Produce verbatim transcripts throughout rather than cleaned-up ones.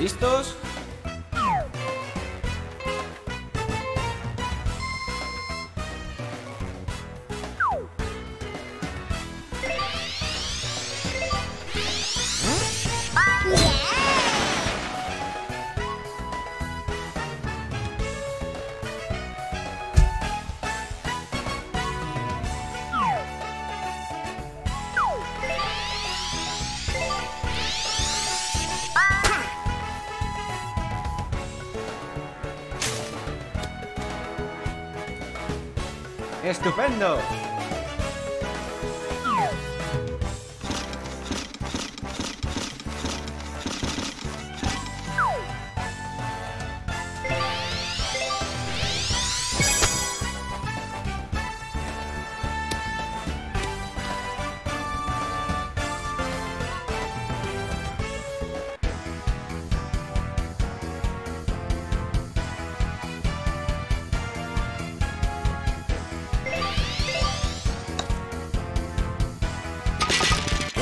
¿Listos? ¡Estupendo!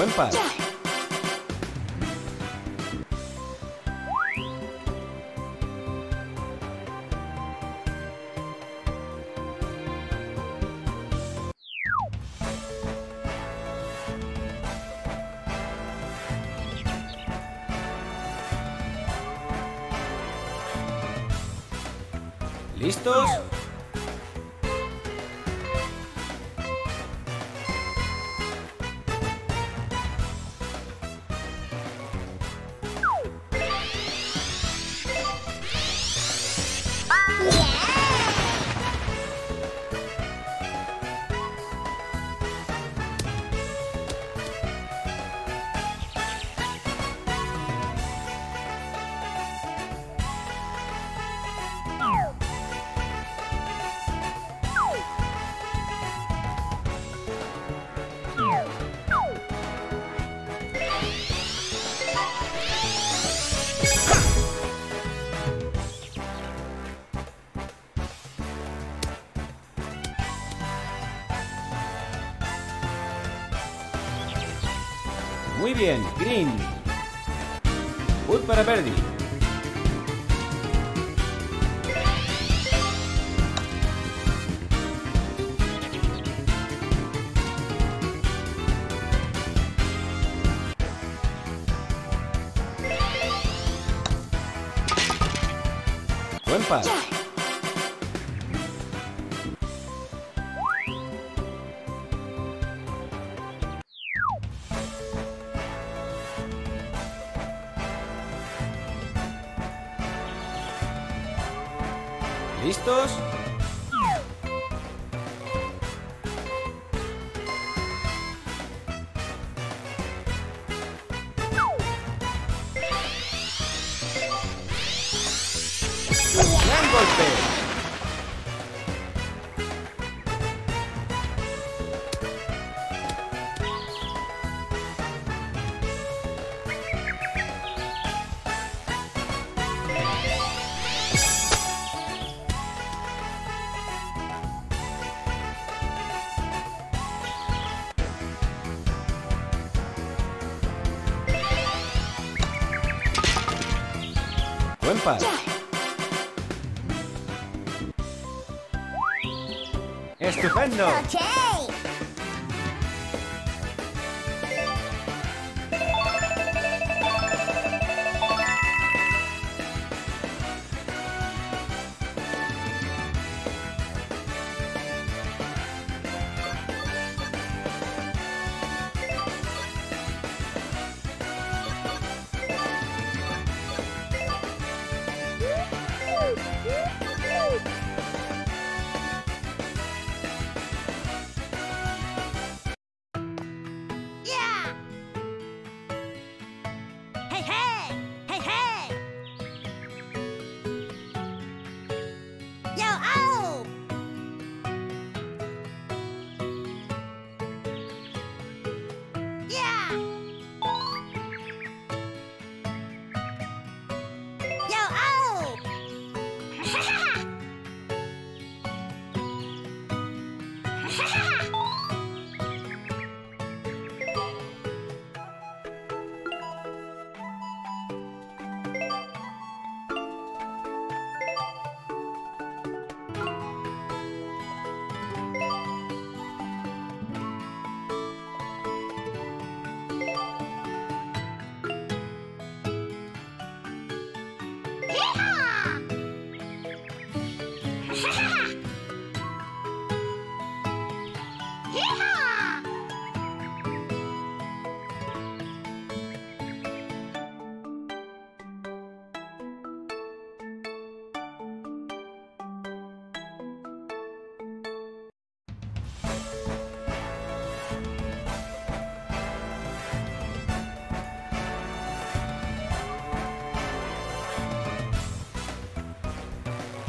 Buen par. ¿Listos? Muy bien, green. Wood para Verdi. Buen paso. ¿Listos? ¡Gran golpe! Buen par. ¡Estupendo! Okay.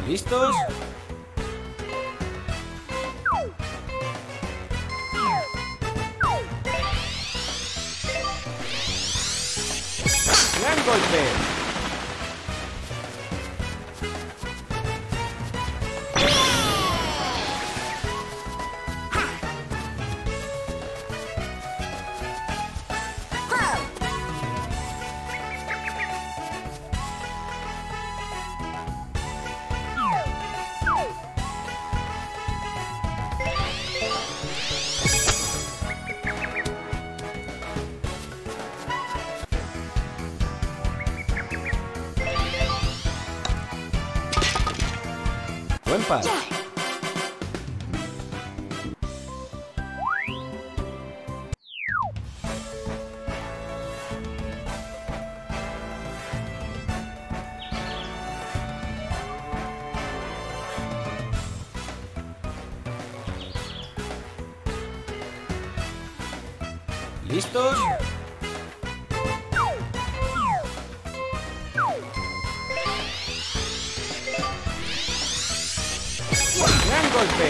¿Listos? ¡Gran golpe! Buen par. ¿Listos? ¡Gran golpe! ¡Gran golpe!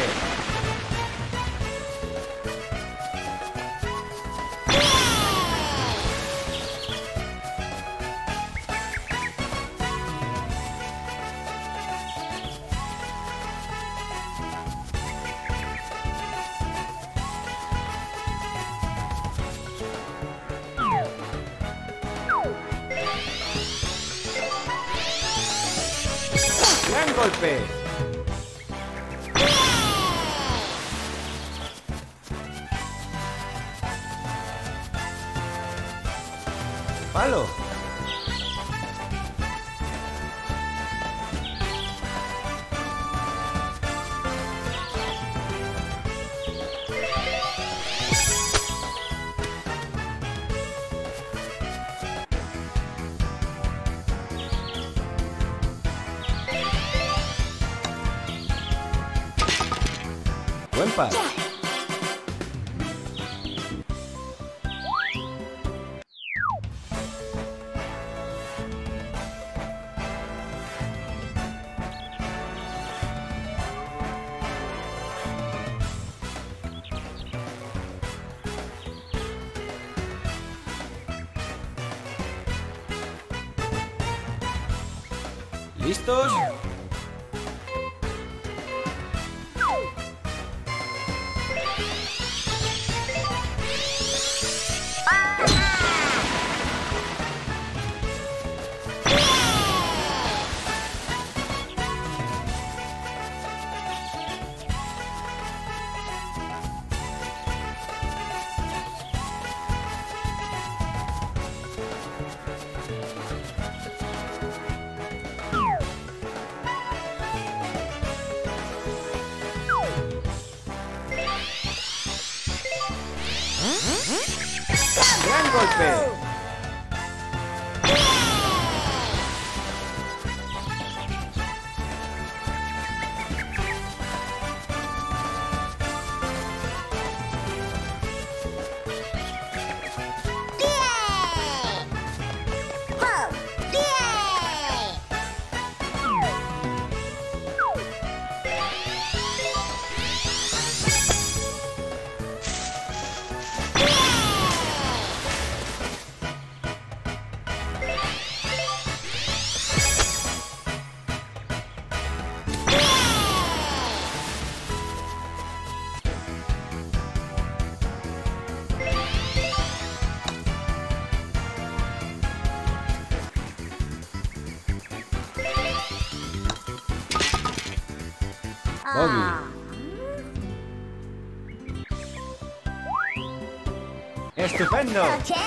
Palo. Buen par. ¿Listos? ¡Gran golpe! Bobby. ¡Estupendo! Okay.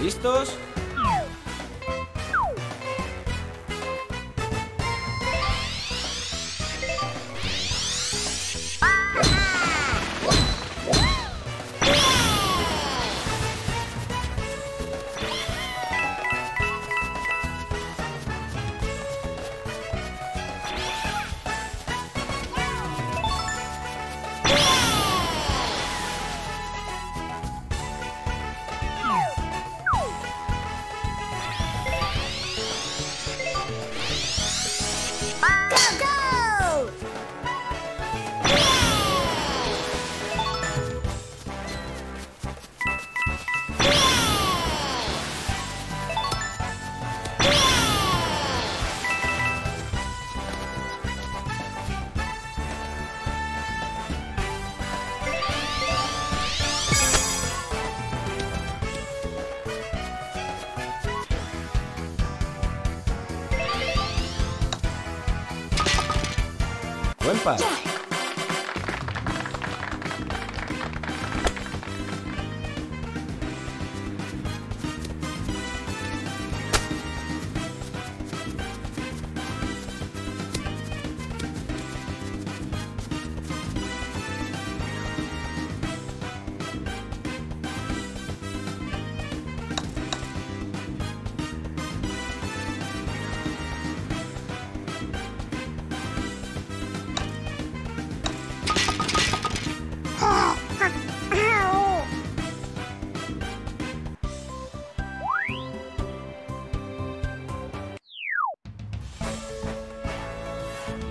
¿Listos? Buen paso.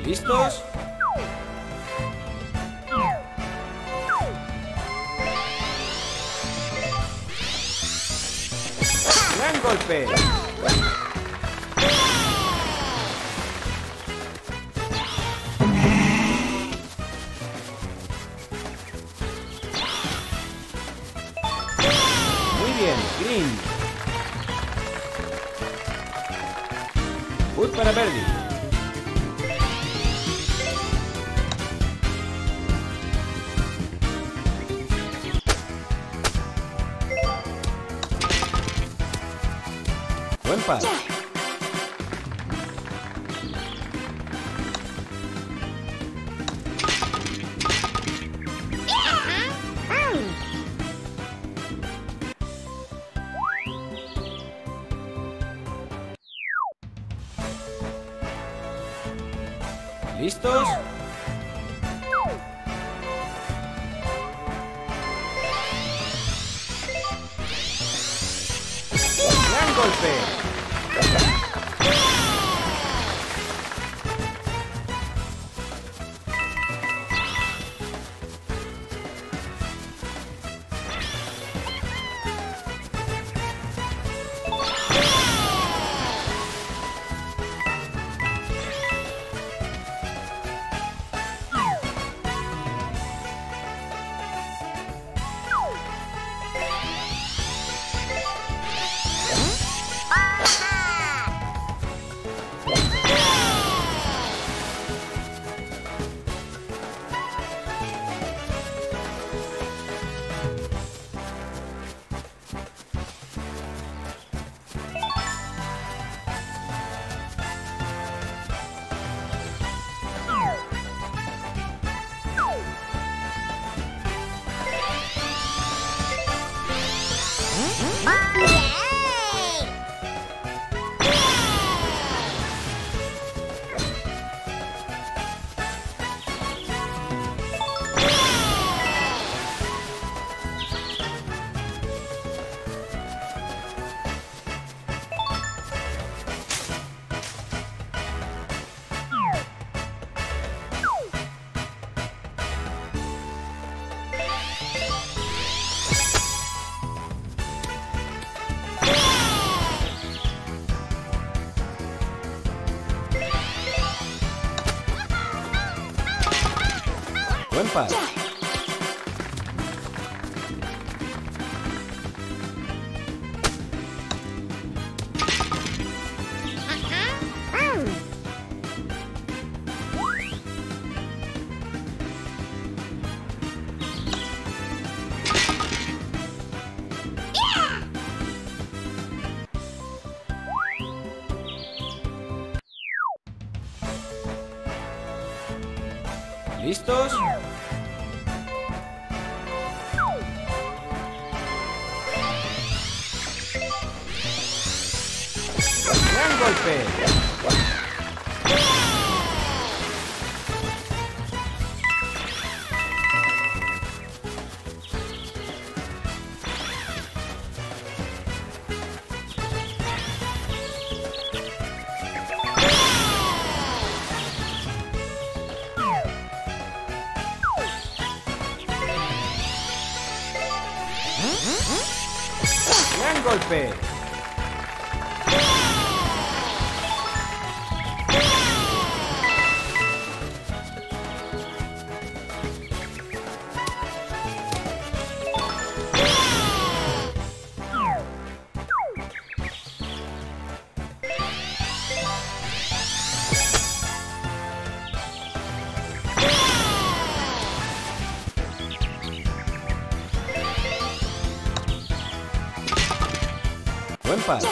¿Listos? ¡Gran golpe! Muy bien, Green. Put para Verdi. Buen paso. ¿Listos? ¡Gran golpe! Compas. ¿Listos? ¡Gran golpe! ¡Gran golpe! Buen pas.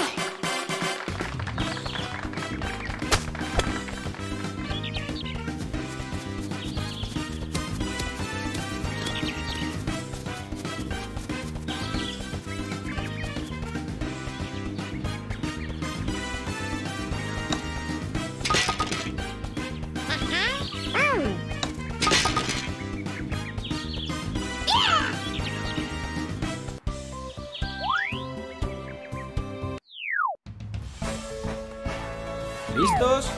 ¿Listos?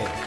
Golpe.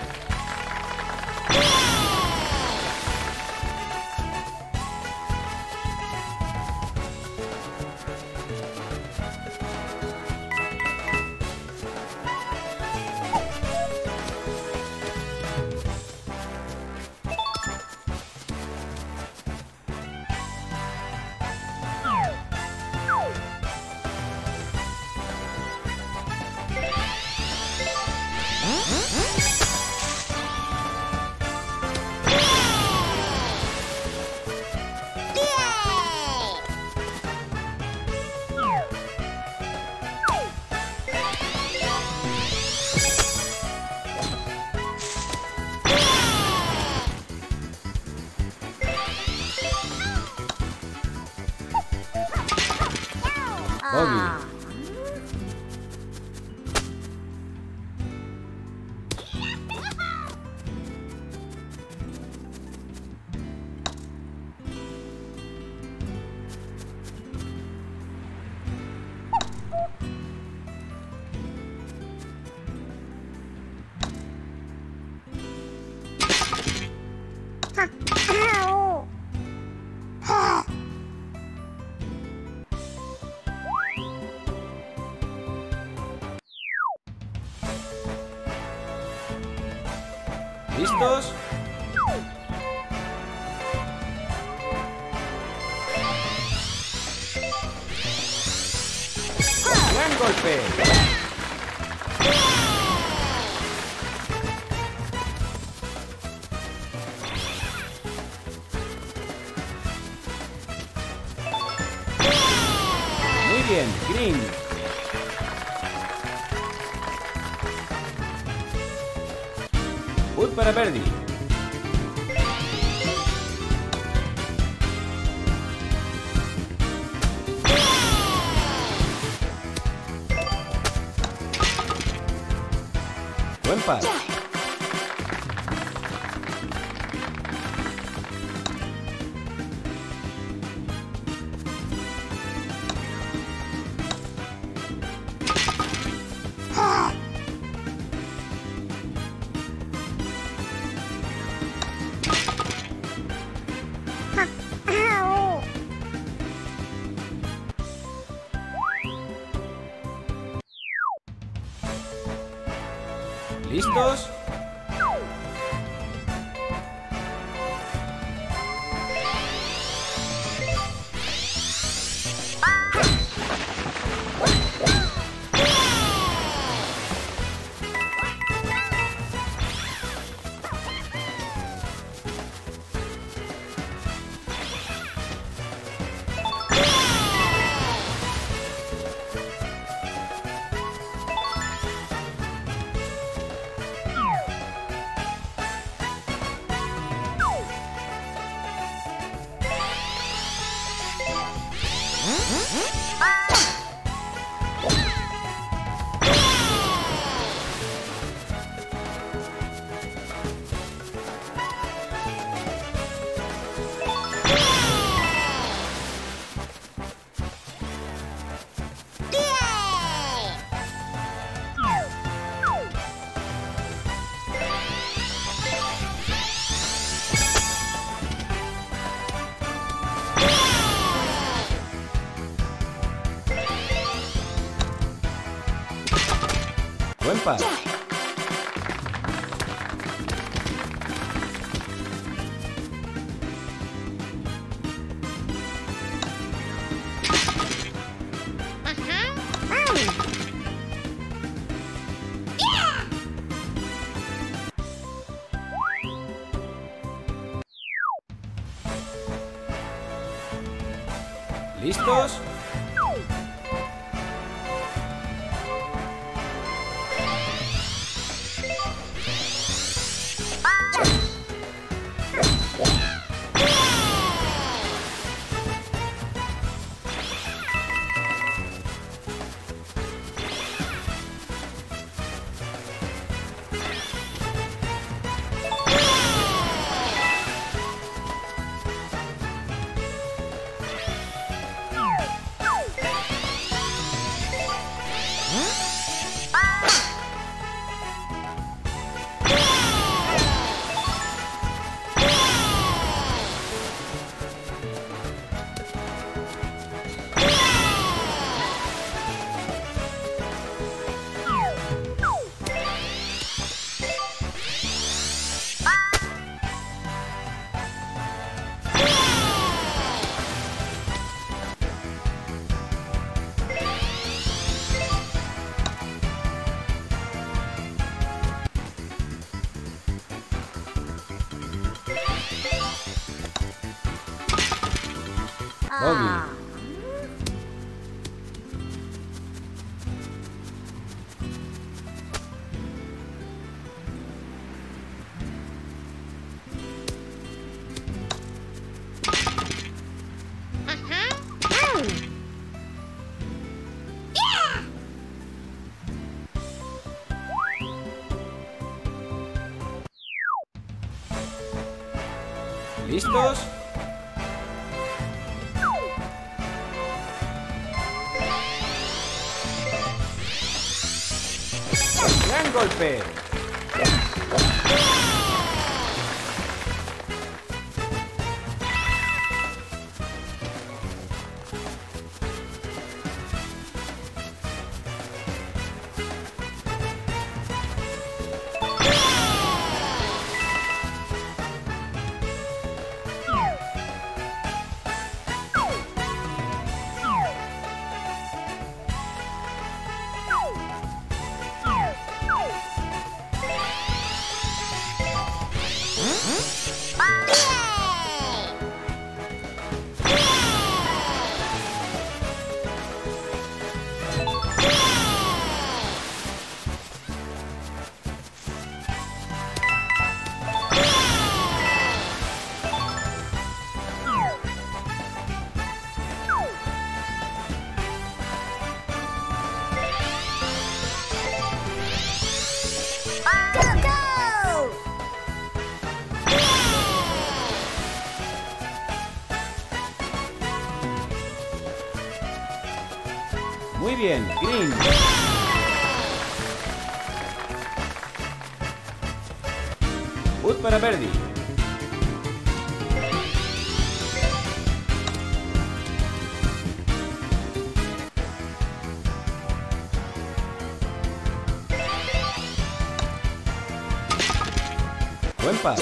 Bobby. ¿Listos? ¡Gran golpe! Muy bien, Green. Put para Verdi. Buen paso. ¿Listos? Buen par. ¿Listos? Bobby. ¿Listos? ¡Gran golpe! Muy bien, Green. Ut para Verdi. trampa.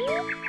Woo!